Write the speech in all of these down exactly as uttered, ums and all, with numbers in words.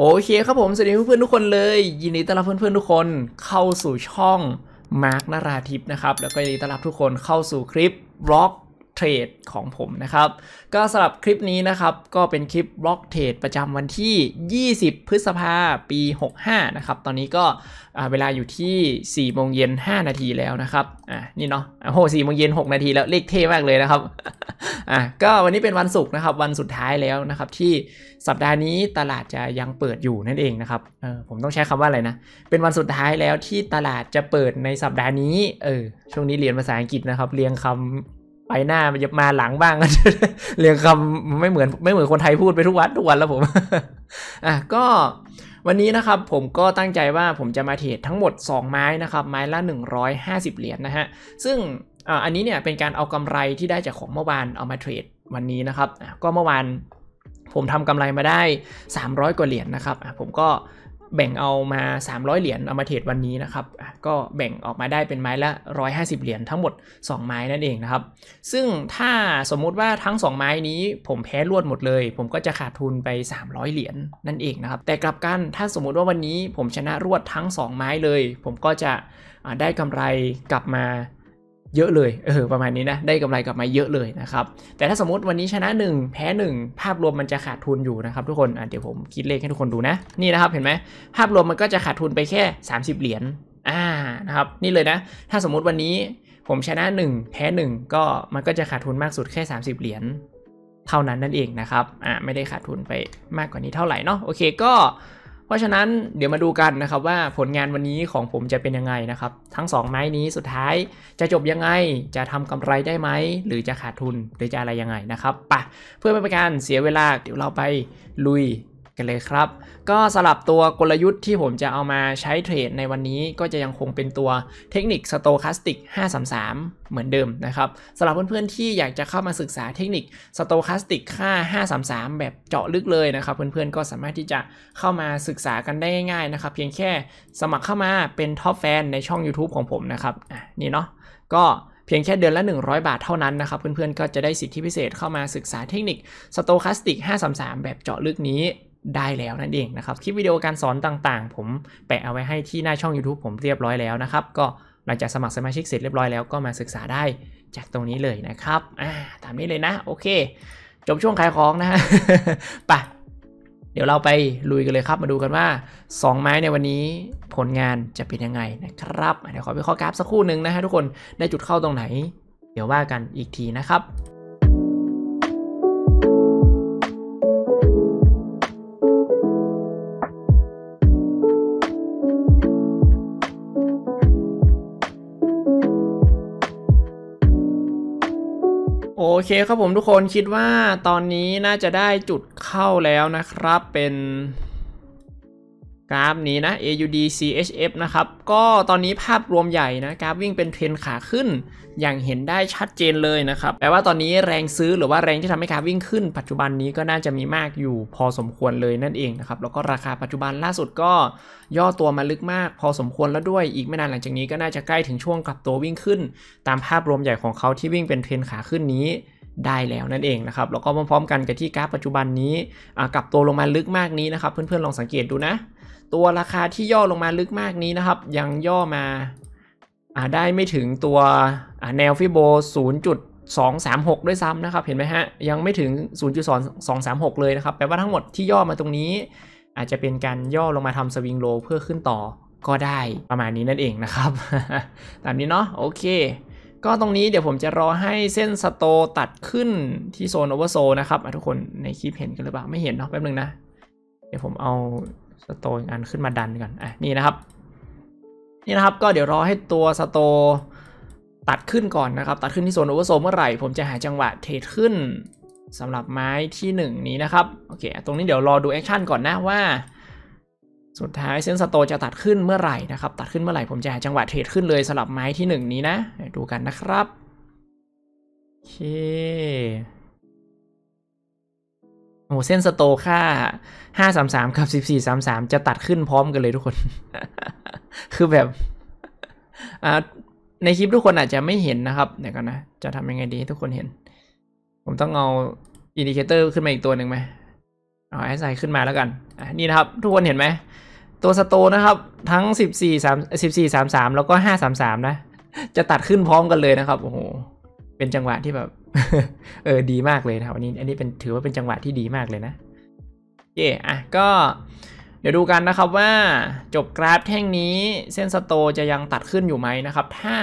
โอเคครับผมสวัสดีเพื่อนๆทุกคนเลยยินดีต้อนรับเพื่อนๆทุกคนเข้าสู่ช่องมาร์คนราทิพย์นะครับแล้วก็ยินดีต้อนรับทุกคนเข้าสู่คลิปบล็อกเทรดของผมนะครับก็สำหรับคลิปนี้นะครับก็เป็นคลิปบล็อกเทรดประจำวันที่ยี่สิบพฤษภาปีหกห้านะครับตอนนี้ก็เวลาอยู่ที่สี่โมงเย็นห้านาทีแล้วนะครับอ่ะนี่เนาะโหสี่โมงเย็นหกนาทีแล้วเลขเท่มากเลยนะครับอ่ะก็วันนี้เป็นวันศุกร์นะครับวันสุดท้ายแล้วนะครับที่สัปดาห์นี้ตลาดจะยังเปิดอยู่นั่นเองนะครับเออผมต้องใช้คำว่าอะไรนะเป็นวันสุดท้ายแล้วที่ตลาดจะเปิดในสัปดาห์นี้เออช่วงนี้เรียนภาษาอังกฤษนะครับเรียงคำไปหน้ามันจะมาหลังบ้างก็เรียงคำไม่เหมือนไม่เหมือนคนไทยพูดไปทุกวันทุกวันแล้วผมอ่ะก็วันนี้นะครับผมก็ตั้งใจว่าผมจะมาเทรดทั้งหมดสองไม้นะครับไม้ละหนึ่งร้อยห้าสิบเหรียญ นะฮะซึ่งอันนี้เนี่ยเป็นการเอากำไรที่ได้จากของเมื่อวานเอามาเทรดวันนี้นะครับก็เมื่อวานผมทำกำไรมาได้สามร้อยกว่าเหรียญ นะครับผมก็แบ่งเอามาสามร้อยเหรียญเอามาเทรดวันนี้นะครับก็แบ่งออกมาได้เป็นไม้ละหนึ่งร้อยห้าสิบเหรียญทั้งหมดสองไม้นั่นเองนะครับซึ่งถ้าสมมุติว่าทั้งสองไม้นี้ผมแพ้รวดหมดเลยผมก็จะขาดทุนไปสามร้อยเหรียญนั่นเองนะครับแต่กลับกันถ้าสมมุติว่าวันนี้ผมชนะรวดทั้งสองไม้เลยผมก็จะได้กำไรกลับมาเยอะเลยเออประมาณนี้นะได้กำไรกลับมาเยอะเลยนะครับแต่ถ้าสมมติวันนี้ชนะหนึ่งแพ้หนึ่งภาพรวมมันจะขาดทุนอยู่นะครับทุกคนอ่ะเดี๋ยวผมคิดเลขให้ทุกคนดูนะนี่นะครับเห็นไหมภาพรวมมันก็จะขาดทุนไปแค่สามสิบเหรียญอ่านะครับนี่เลยนะถ้าสมมติวันนี้ผมชนะหนึ่งแพ้หนึ่งก็มันก็จะขาดทุนมากสุดแค่สามสิบเหรียญเท่านั้นนั่นเองนะครับอ่าไม่ได้ขาดทุนไปมากกว่านี้เท่าไหร่เนาะโอเคก็เพราะฉะนั้นเดี๋ยวมาดูกันนะครับว่าผลงานวันนี้ของผมจะเป็นยังไงนะครับทั้งสองไม้นี้สุดท้ายจะจบยังไงจะทำกำไรได้ไหมหรือจะขาดทุนหรือจะอะไรยังไงนะครับไปเพื่อไม่เป็นการเสียเวลาเดี๋ยวเราไปลุยกันเลยครับก็สลับตัวกลยุทธ์ที่ผมจะเอามาใช้เทรดในวันนี้ก็จะยังคงเป็นตัวเทคนิคสโตคาสติกห้าสามสามเหมือนเดิมนะครับสำหรับเพื่อนๆที่อยากจะเข้ามาศึกษาเทคนิคสโตคาสติกค่าห้าสามสามแบบเจาะลึกเลยนะครับเพื่อนๆก็สามารถที่จะเข้ามาศึกษากันได้ง่ายๆนะครับเพียงแค่สมัครเข้ามาเป็นท็อปแฟนในช่อง YouTube ของผมนะครับอ่ะนี่เนาะก็เพียงแค่เดือนละหนึ่งร้อยบาทเท่านั้นนะครับเพื่อนๆก็จะได้สิทธิพิเศษเข้ามาศึกษาเทคนิคสโตคาสติกห้าสามสามแบบเจาะลึกนี้ได้แล้วนั่นเองนะครับคลิปวิดีโอการสอนต่างๆผมแปะเอาไว้ให้ที่หน้าช่อง YouTube ผมเรียบร้อยแล้วนะครับก็หลังจากสมัครสมาชิกเสร็จเรียบร้อยแล้วก็มาศึกษาได้จากตรงนี้เลยนะครับอ่าตามนี้เลยนะโอเคจบช่วงขายของนะฮะ ไปเดี๋ยวเราไปลุยกันเลยครับมาดูกันว่าสองไม้ในวันนี้ผลงานจะเป็นยังไงนะครับเดี๋ยวขอไปข้อกราฟสักครู่หนึ่งนะฮะทุกคนได้จุดเข้าตรงไหนเดี๋ยวว่ากันอีกทีนะครับโอเคครับผมทุกคนคิดว่าตอนนี้น่าจะได้จุดเข้าแล้วนะครับเป็นกราฟนี้นะ เอ ยู ดี ซี เอช เอฟ นะครับก็ตอนนี้ภาพรวมใหญ่นะกราฟวิ่งเป็นเทรนขาขึ้นอย่างเห็นได้ชัดเจนเลยนะครับแปลว่าตอนนี้แรงซื้อหรือว่าแรงที่ทำให้กราฟวิ่งขึ้นปัจจุบันนี้ก็น่าจะมีมากอยู่พอสมควรเลยนั่นเองนะครับแล้วก็ราคาปัจจุบันล่าสุดก็ย่อตัวมาลึกมากพอสมควรแล้วด้วยอีกไม่นานหลังจากนี้ก็น่าจะใกล้ถึงช่วงกลับตัววิ่งขึ้นตามภาพรวมใหญ่ของเขาที่วิ่งเป็นเทรนขาขึ้นนี้ได้แล้วนั่นเองนะครับแล้วก็พร้อมๆกันกับที่กราฟปัจจุบันนี้กลับตัวลงมาลึกมากนี้นะครับเพื่อนๆลองสังเกตดูนะตัวราคาที่ย่อลงมาลึกมากนี้นะครับยังย่อมาได้ไม่ถึงตัวแนวฟิโบ ศูนย์จุดสองสามหก ด้วยซ้ำนะครับเห็นไหมฮะยังไม่ถึง ศูนย์จุดสองสามหก เลยนะครับแปลว่าทั้งหมดที่ย่อมาตรงนี้อาจจะเป็นการย่อลงมาทำสวิงโลเพื่อขึ้นต่อก็ได้ประมาณนี้นั่นเองนะครับ ตามนี้เนาะโอเคก็ตรงนี้เดี๋ยวผมจะรอให้เส้นสโตตัดขึ้นที่โซนโอเวอร์โซนะครับทุกคนในคลิปเห็นกันหรือเปล่าไม่เห็นเนาะแป๊บนึงนะเดี๋ยวผมเอาสโตอีกอันขึ้นมาดันก่อนอ่ะนี่นะครับนี่นะครับก็เดี๋ยวรอให้ตัวสโตตัดขึ้นก่อนนะครับตัดขึ้นที่โซนโอเวอร์โซเมื่อไหร่ผมจะหาจังหวะเทรดขึ้นสำหรับไม้ที่หนึ่งนี้นะครับโอเคตรงนี้เดี๋ยวรอดูแอคชั่นก่อนนะว่าสุดท้ายเส้นสโตจะตัดขึ้นเมื่อไหร่นะครับตัดขึ้นเมื่อไหร่ผมจะหาจังหวะเทรดขึ้นเลยสำหรับไม้ที่หนึ่งนี้นะดูกันนะครับโอเคโอ้เส้นสโตค่าห้าสามสามกับสิบสี่สามสามจะตัดขึ้นพร้อมกันเลยทุกคน คือแบบในคลิปทุกคนอาจจะไม่เห็นนะครับเดี๋ยวก่อนนะจะทำยังไงดีให้ทุกคนเห็นผมต้องเอาอินดิเคเตอร์ขึ้นมาอีกตัวหนึ่งไหม เอาแอสไซน์ขึ้นมาแล้วกันนี่นะครับทุกคนเห็นไหมตัวสโตนะครับทั้งสิบสี่ สาม สิบสี่ สาม สามแล้วก็ห้า สาม สามนะจะตัดขึ้นพร้อมกันเลยนะครับโอ้โหเป็นจังหวะที่แบบ เออดีมากเลยนะครับอันนี้อันนี้เป็นถือว่าเป็นจังหวะที่ดีมากเลยนะเย่อะก็เดี๋ยวดูกันนะครับว่าจบกราฟแท่งนี้เส้นสโตจะยังตัดขึ้นอยู่ไหมนะครับถ้า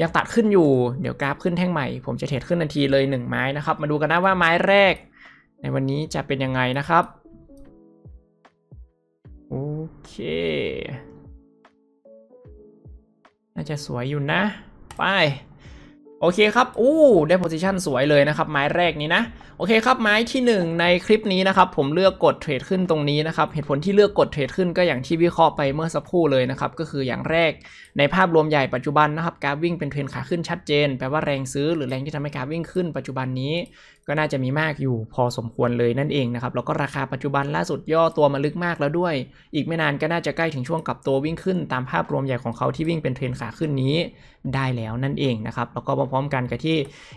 ยังตัดขึ้นอยู่เดี๋ยวกราฟขึ้นแท่งใหม่ผมจะเทรดขึ้นทันทีเลยหนึ่งไม้นะครับมาดูกันนะว่าไม้แรกในวันนี้จะเป็นยังไงนะครับโอเคน่าจะสวยอยู่นะไปโอเคครับอู้ได้โพซิชันสวยเลยนะครับไม้แรกนี้นะโอเคครับไม้ที่หนึ่งในคลิปนี้นะครับผมเลือกกดเทรดขึ้นตรงนี้นะครับเหตุผลที่เลือกกดเทรดขึ้นก็อย่างที่วิเคราะห์ไปเมื่อสักครู่เลยนะครับก็คืออย่างแรกในภาพรวมใหญ่ปัจจุบันนะครับกราฟวิ่งเป็นเทรนขาขึ้นชัดเจนแปลว่าแรงซื้อหรือแรงที่ทำให้กราฟวิ่งขึ้นปัจจุบันนี้ก็น่าจะมีมากอยู่พอสมควรเลยนั่นเองนะครับแล้วก็ราคาปัจจุบันล่าสุดย่อตัวมาลึกมากแล้วด้วยอีกไม่นานก็น่าจะใกล้ถึงช่วงกลับตัววิ่งขึ้นตามภาพรวมใหญ่ของเขาที่วิ่งเป็นเทรนขาขึ้นนี้ได้แล้วนั่นเองนะครับแล้วก็พร้อมๆกันกับที่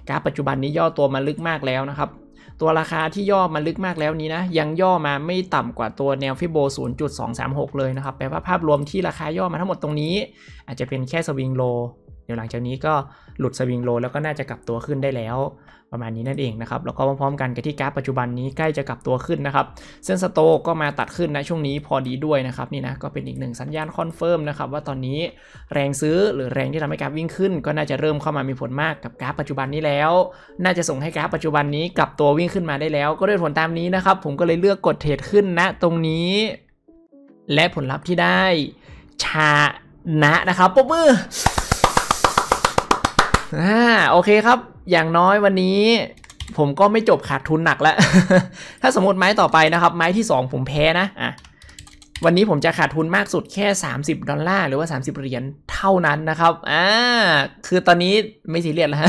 กราฟปัจจุบันนี้ย่อตัวมาลึกมากแล้วนะครับตัวราคาที่ย่อมาลึกมากแล้วนี้นะยังย่อมาไม่ต่ำกว่าตัวแนวฟิโบ ศูนย์จุดสองสามหก เลยนะครับแปลว่าภาพรวมที่ราคาย่อมาทั้งหมดตรงนี้อาจจะเป็นแค่สวิงโลเดี๋ยวหลังจากนี้ก็หลุดสวิงโลแล้วก็น่าจะกลับตัวขึ้นได้แล้วประมาณนี้นั่นเองนะครับแล้วก็พร้อมๆกันกับที่กราฟปัจจุบันนี้ใกล้จะกลับตัวขึ้นนะครับเส้นสโตก็มาตัดขึ้นนะช่วงนี้พอดีด้วยนะครับนี่นะก็เป็นอีกหนึ่งสัญญาณคอนเฟิร์มนะครับว่าตอนนี้แรงซื้อหรือแรงที่ทำให้กราฟวิ่งขึ้นก็น่าจะเริ่มเข้ามามีผลมากกับกราฟปัจจุบันนี้แล้วน่าจะส่งให้กราฟปัจจุบันนี้กลับตัววิ่งขึ้นมาได้แล้วก็ด้วยผลตามนี้นะครับผมก็เลยเลือกกดเทรดขึ้นนะตรงนี้และผลลัพธ์ที่ได้ชนะนะครับปรบมืออ่าโอเคครับอย่างน้อยวันนี้ผมก็ไม่จบขาดทุนหนักแล้ว ถ้าสมมติไม้ต่อไปนะครับไม้ที่สองผมแพ้นะอ่ะวันนี้ผมจะขาดทุนมากสุดแค่สามสิบดอลลาร์หรือว่าสามสิบเหรียญเท่านั้นนะครับอ่าคือตอนนี้ไม่ซีเรียสแล้ว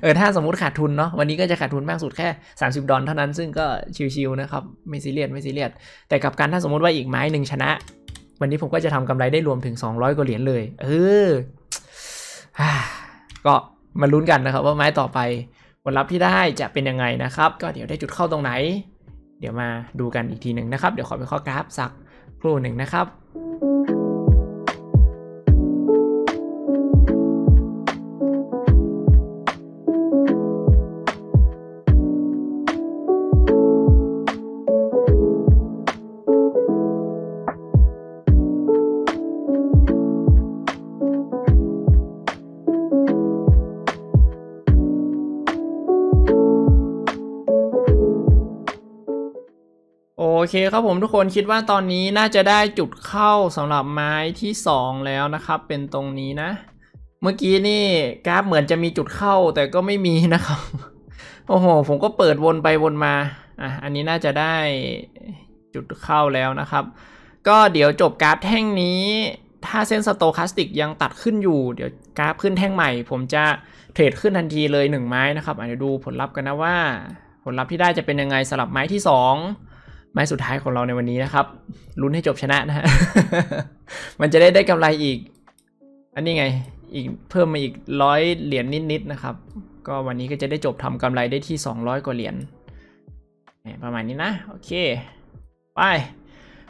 เออถ้าสมมติขาดทุนเนาะวันนี้ก็จะขาดทุนมากสุดแค่สามสิบดอลลาร์เท่านั้นซึ่งก็ชิวๆนะครับไม่ซีเรียสไม่ซีเรียสแต่กับการถ้าสมมติว่าอีกไม้หนึ่งชนะวันนี้ผมก็จะทำกำไรได้รวมถึงสองร้อยกว่าเหรียญเลยเออก็มาลุ้นกันนะครับว่าไม้ต่อไปผลลัพธ์ที่ได้จะเป็นยังไงนะครับก็เดี๋ยวได้จุดเข้าตรงไหนเดี๋ยวมาดูกันอีกทีหนึ่งนะครับเดี๋ยวขอไปข้อกราฟสักครู่หนึ่งนะครับโอเคครับผมทุกคนคิดว่าตอนนี้น่าจะได้จุดเข้าสำหรับไม้ที่สองแล้วนะครับเป็นตรงนี้นะเมื่อกี้นี่กราฟเหมือนจะมีจุดเข้าแต่ก็ไม่มีนะครับโอ้โหผมก็เปิดวนไปวนมาอ่ะอันนี้น่าจะได้จุดเข้าแล้วนะครับก็เดี๋ยวจบกราฟแท่งนี้ถ้าเส้นสโตคาสติกยังตัดขึ้นอยู่เดี๋ยวกราฟขึ้นแท่งใหม่ผมจะเทรดขึ้นทันทีเลยหนึ่งไม้นะครับเดี๋ยวดูผลลัพธ์กันนะว่าผลลัพธ์ที่ได้จะเป็นยังไงสำหรับไม้ที่สองไม้สุดท้ายของเราในวันนี้นะครับลุ้นให้จบชนะนะฮะ มันจะได้ได้กำไรอีกอันนี้ไงอีกเพิ่มมาอีกร้อยเหรียญนิดๆนะครับก็วันนี้ก็จะได้จบทำกำไรได้ที่สองร้อยกว่าเหรียญประมาณนี้นะโอเคไป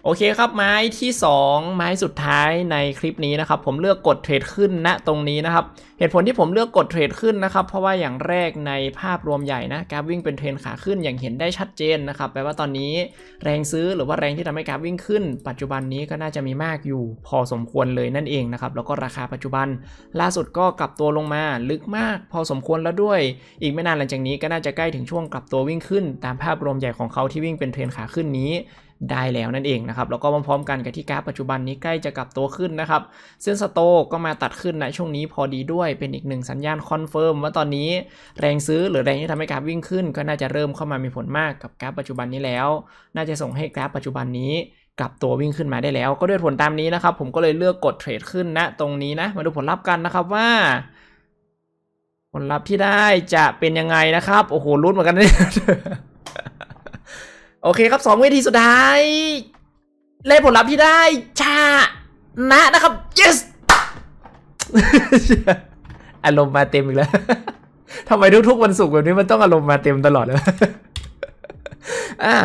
โอเคครับไม้ที่สองไม้สุดท้ายในคลิปนี้นะครับผมเลือกกดเทรดขึ้นณตรงนี้นะครับเหตุผลที่ผมเลือกกดเทรดขึ้นนะครับเพราะว่าอย่างแรกในภาพรวมใหญ่นะกราฟวิ่งเป็นเทรนขาขึ้นอย่างเห็นได้ชัดเจนนะครับแปลว่าตอนนี้แรงซื้อหรือว่าแรงที่ทำให้กราฟวิ่งขึ้นปัจจุบันนี้ก็น่าจะมีมากอยู่พอสมควรเลยนั่นเองนะครับแล้วก็ราคาปัจจุบันล่าสุดก็กลับตัวลงมาลึกมากพอสมควรแล้วด้วยอีกไม่นานหลังจากนี้ก็น่าจะใกล้ถึงช่วงกลับตัววิ่งขึ้นตามภาพรวมใหญ่ของเขาที่วิ่งเป็นเทรนขาขึ้นนี้ได้แล้วนั่นเองนะครับแล้วก็พร้อมๆกันกับที่กราฟปัจจุบันนี้ใกล้จะกลับตัวขึ้นนะครับเส้นสโตก็มาตัดขึ้นนะช่วงนี้พอดีด้วยเป็นอีกหนึ่งสัญญาณคอนเฟิร์มว่าตอนนี้แรงซื้อหรือแรงที่ทำให้กราฟวิ่งขึ้นก็น่าจะเริ่มเข้ามามีผลมากกับกราฟปัจจุบันนี้แล้วน่าจะส่งให้กราฟปัจจุบันนี้กลับตัววิ่งขึ้นมาได้แล้วก็ด้วยผลตามนี้นะครับผมก็เลยเลือกกดเทรดขึ้นนะตรงนี้นะมาดูผลลัพธ์กันนะครับว่าผลลัพธ์ที่ได้จะเป็นยังไงนะครับโอ้โหลุ้นเหมือนกันเลย โอเคครับสองวิธีสุดท้ายเลขผลลัพธ์ที่ได้ชนะนะครับ yes อารมณ์มาเต็มอีกแล้วทำไมทุกๆวันศุกร์แบบนี้มันต้องอารมณ์มาเต็มตลอดเลยอ่ะ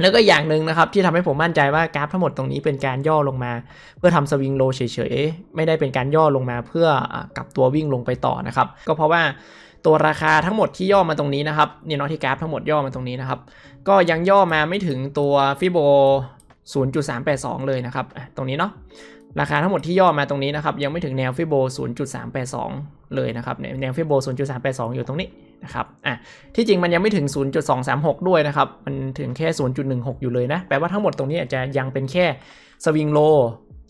แล้วก็อย่างหนึ่งนะครับที่ทำให้ผมมั่นใจว่ากราฟทั้งหมดตรงนี้เป็นการย่อลงมาเพื่อทำสวิงโลเฉยๆไม่ได้เป็นการย่อลงมาเพื่อกลับตัววิ่งลงไปต่อนะครับก็เพราะว่าตัวราคาทั้งหมดที่ย่อมาตรงนี้นะครับเนี่ยเนาะที่กราฟทั้งหมดย่อมาตรงนี้นะครับก็ยังย่อมาไม่ถึงตัวฟิโบ ศูนย์จุดสามแปดสอง เลยนะครับตรงนี้เนาะราคาทั้งหมดที่ย่อมาตรงนี้นะครับยังไม่ถึงแนวฟิโบ ศูนย์จุดสามแปดสอง เลยนะครับแนวฟิโบ ศูนย์จุดสามแปดสอง อยู่ตรงนี้นะครับอ่ะที่จริงมันยังไม่ถึง ศูนย์จุดสองสามหก ด้วยนะครับมันถึงแค่ ศูนย์จุดหนึ่งหก อยู่เลยนะแปลว่าทั้งหมดตรงนี้อาจจะยังเป็นแค่สวิงโล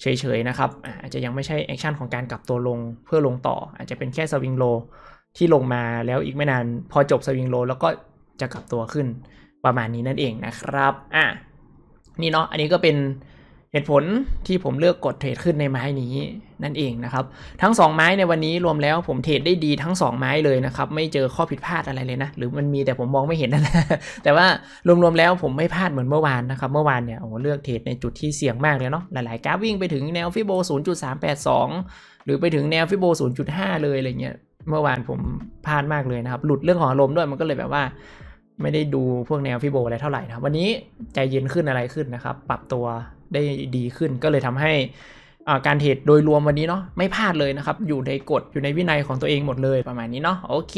เฉยๆนะครับอาจจะยังไม่ใช่แอคชั่นของการกลับตัวลงเพื่อลงต่ออาจจะเป็นแค่สวิงโลที่ลงมาแล้วอีกไม่นานพอจบสวิงโลแล้วก็จะกลับตัวขึ้นประมาณนี้นั่นเองนะครับอ่ะนี่เนาะอันนี้ก็เป็นเหตุผลที่ผมเลือกกดเทรดขึ้นในไม้นี้นั่นเองนะครับทั้งสองไม้ในวันนี้รวมแล้วผมเทรดได้ดีทั้งสองไม้เลยนะครับไม่เจอข้อผิดพลาดอะไรเลยนะหรือมันมีแต่ผมมองไม่เห็นนั่นแหละแต่ว่ารวมๆแล้วผมไม่พลาดเหมือนเมื่อวานนะครับเมื่อวานเนี่ยโอ้เลือกเทรดในจุดที่เสี่ยงมากเลยเนาะหลายๆกราฟวิ่งไปถึงแนวฟิโบ ศูนย์จุดสามแปดสอง หรือไปถึงแนวฟิโบ ศูนย์จุดห้า เลยอะไรเงี้ยเมื่อวานผมพลาดมากเลยนะครับหลุดเรื่องของอารมณ์ด้วยมันก็เลยแบบว่าไม่ได้ดูพวกแนวฟิโบอะไรเท่าไหร่นะวันนี้ใจเย็นขึ้นอะไรขึ้นนะครับปรับตัวได้ดีขึ้นก็เลยทำให้การเทรดโดยรวมวันนี้เนาะไม่พลาดเลยนะครับอยู่ในกฎอยู่ในวินัยของตัวเองหมดเลยประมาณนี้เนาะโอเค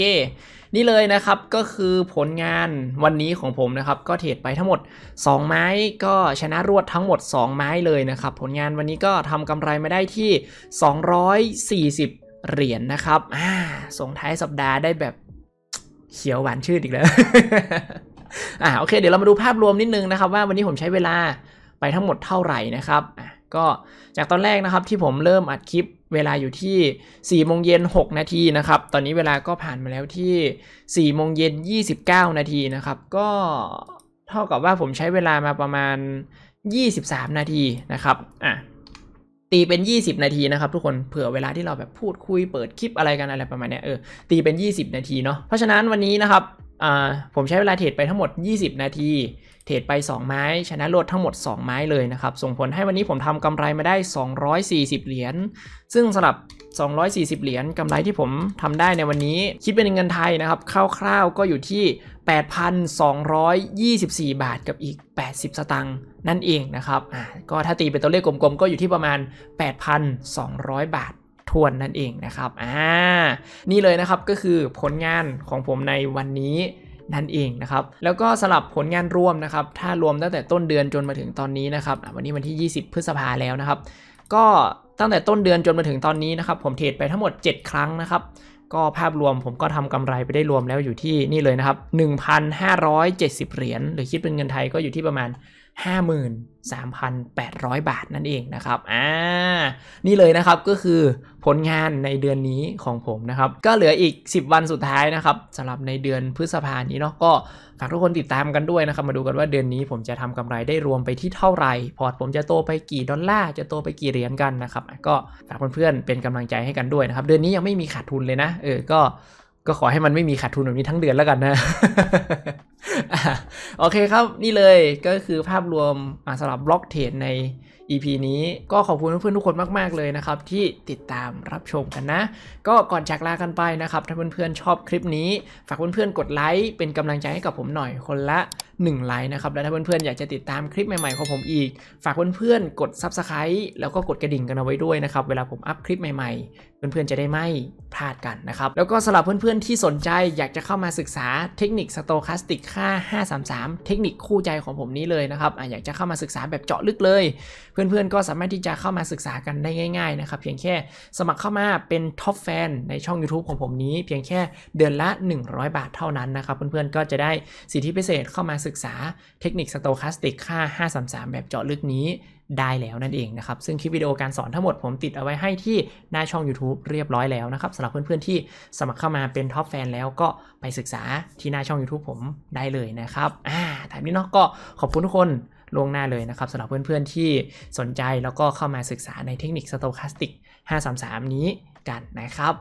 นี่เลยนะครับก็คือผลงานวันนี้ของผมนะครับก็เทรดไปทั้งหมดสองไม้ก็ชนะรวดทั้งหมดสองไม้เลยนะครับผลงานวันนี้ก็ทำกำไรมาได้ที่สองร้อยสี่สิบเหรียญ น, นะครับอ่าส่งท้ายสัปดาห์ได้แบบเขียวหวานชื่นอีกแล้ว อ่าโอเคเดี๋ยวเรามาดูภาพรวมนิดนึงนะครับว่าวันนี้ผมใช้เวลาไปทั้งหมดเท่าไหร่นะครับอ่ะก็จากตอนแรกนะครับที่ผมเริ่มอัดคลิปเวลาอยู่ที่ สี่โมงเย็นหกนาทีนะครับตอนนี้เวลาก็ผ่านมาแล้วที่ สี่โมงเย็นยี่สิบเก้านาทีนะครับก็เท่ากับว่าผมใช้เวลามาประมาณยี่สิบสามนาทีนะครับอ่ะตีเป็นยี่สิบนาทีนะครับทุกคนเผื่อเวลาที่เราแบบพูดคุยเปิดคลิปอะไรกันอะไรประมาณนี้เออตีเป็นยี่สิบนาทีเนาะเพราะฉะนั้นวันนี้นะครับอ่าผมใช้เวลาเทรดไปทั้งหมดยี่สิบนาทีเทรดไปสองไม้ชนะรวดทั้งหมดสองไม้เลยนะครับส่งผลให้วันนี้ผมทำกำไรมาได้สองร้อยสี่สิบเหรียญซึ่งสำหรับสองร้อยสี่สิบเหรียญกำไรที่ผมทำได้ในวันนี้คิดเป็นเงินไทยนะครับคร่าวๆก็อยู่ที่ แปดพันสองร้อยยี่สิบสี่บาทกับอีกแปดสิบสตางค์นั่นเองนะครับอ่าก็ถ้าตีเป็นตัวเลขกลมๆก็อยู่ที่ประมาณ แปดพันสองร้อยบาททวนนั่นเองนะครับอ่านี่เลยนะครับก็คือผลงานของผมในวันนี้นั่นเองนะครับแล้วก็สลับผลงานรวมนะครับถ้ารวมตั้งแต่ต้นเดือนจนมาถึงตอนนี้นะครับวันนี้วันที่ยี่สิบพฤษภาแล้วนะครับก็ตั้งแต่ต้นเดือนจนมาถึงตอนนี้นะครับผมเทรดไปทั้งหมดเจ็ดครั้งนะครับก็ภาพรวมผมก็ทำกำไรไปได้รวมแล้วอยู่ที่นี่เลยนะครับ หนึ่งพันห้าร้อยเจ็ดสิบเหรียญหรือคิดเป็นเงินไทยก็อยู่ที่ประมาณ ห้าหมื่นสามพันแปดร้อยบาทนั่นเองนะครับอ่านี่เลยนะครับก็คือผลงานในเดือนนี้ของผมนะครับก็เหลืออีกสิบวันสุดท้ายนะครับสำหรับในเดือนพฤษภาคมนี้เนาะก็ฝากทุกคนติดตามกันด้วยนะครับมาดูกันว่าเดือนนี้ผมจะทำกำไรได้รวมไปที่เท่าไหร่พอร์ตผมจะโตไปกี่ดอลลาร์จะโตไปกี่เหรียญกันนะครับก็ฝากเพื่อนๆเป็นกำลังใจให้กันด้วยนะครับเดือนนี้ยังไม่มีขาดทุนเลยนะเออก็ก็ขอให้มันไม่มีขาดทุนแบบนี้ทั้งเดือนแล้วกันนะ โอเคครับนี่เลยก็คือภาพรวมสำหรับบล็อกเทรดใน อี พี นี้ก็ขอบคุณเพื่อนๆทุกคนมากๆเลยนะครับที่ติดตามรับชมกันนะก็ก่อนจากลากันไปนะครับถ้าเพื่อนๆชอบคลิปนี้ฝากเพื่อนๆกดไลค์เป็นกำลังใจให้กับผมหน่อยคนละหนึ่งไลค์นะครับและถ้าเพื่อนๆอยากจะติดตามคลิปใหม่ๆของผมอีกฝากเพื่อนๆกด ซับสไครบ์ แล้วก็กดกระดิ่งกันเอาไว้ด้วยนะครับเวลาผมอัพคลิปใหม่ๆเพื่อนๆจะได้ไม่พลาดกันนะครับแล้วก็สำหรับเพื่อนๆที่สนใจอยากจะเข้ามาศึกษาเทคนิคสโตคาสติกค่าห้าสามสามเทคนิคคู่ใจของผมนี้เลยนะครับอยากจะเข้ามาศึกษาแบบเจาะลึกเลยเพื่อนๆก็สามารถที่จะเข้ามาศึกษากันได้ง่ายๆนะครับเพียงแค่สมัครเข้ามาเป็นท็อปแฟนในช่อง ยูทูบ ของผมนี้เพียงแค่เดือนละหนึ่งร้อยบาทเท่านั้นนะครับเพื่อนๆก็จะได้สิทธิพิเศษเข้ามาศึกษาเทคนิคสโตคาสติกค่าห้าสามสามแบบเจาะลึกนี้ได้แล้วนั่นเองนะครับซึ่งคลิปวิดีโอการสอนทั้งหมดผมติดเอาไว้ให้ที่หน้าช่อง ยูทูบ เรียบร้อยแล้วนะครับสำหรับเพื่อนๆที่สมัครเข้ามาเป็นท็อปแฟนแล้วก็ไปศึกษาที่หน้าช่อง ยูทูบ ผมได้เลยนะครับอ่าแต่นี้เนาะก็ขอบคุณทุกคนล่วงหน้าเลยนะครับสำหรับเพื่อนๆที่สนใจแล้วก็เข้ามาศึกษาในเทคนิคสโตคาสติกห้าสามสามนี้ กันนะครับ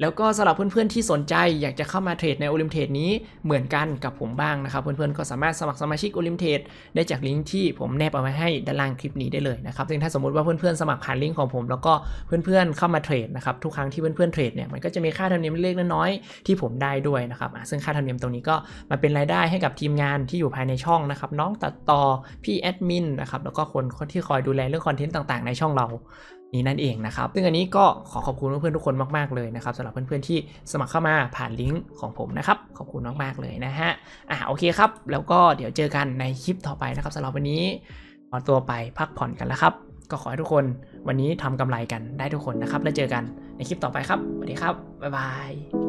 แล้วก็สำหรับเพื่อนๆที่สนใจอยากจะเข้ามาเทรดในโอลิมเทรดนี้เหมือนกันกับผมบ้างนะครับเพื่อนๆก็สามารถสมัครสมาชิกโอลิมเทรดได้จากลิงก์ที่ผมแนบเอาไว้ให้ด้านล่างคลิปนี้ได้เลยนะครับซึ่งถ้าสมมติว่าเพื่อนๆสมัครผ่านลิงก์ของผมแล้วก็เพื่อนๆเข้ามาเทรดนะครับทุกครั้งที่เพื่อนๆเทรดเนี่ยมันก็จะมีค่าธรรมเนียมเล็กๆน้อยๆที่ผมได้ด้วยนะครับซึ่งค่าธรรมเนียมตรงนี้ก็มาเป็นรายได้ให้กับทีมงานที่อยู่ภายในช่องนะครับน้องตัดต่อพี่แอดมินนะครับแล้วก็คนที่คอยดูแลเรื่องคอนเทนต์ต่างๆในช่องเรานี่นั่นเองนะครับซึ่งอันนี้ก็ขอขอบคุณเพื่อนๆทุกคนมากๆเลยนะครับสำหรับเพื่อนๆที่สมัครเข้ามาผ่านลิงก์ของผมนะครับขอบคุณมากๆเลยนะฮะอ่ะโอเคครับแล้วก็เดี๋ยวเจอกันในคลิปต่อไปนะครับสำหรับวันนี้ขอตัวไปพักผ่อนกันแล้วครับก็ขอให้ทุกคนวันนี้ทำกำไรกันได้ทุกคนนะครับแล้วเจอกันในคลิปต่อไปครับสวัสดีครับบ๊ายบาย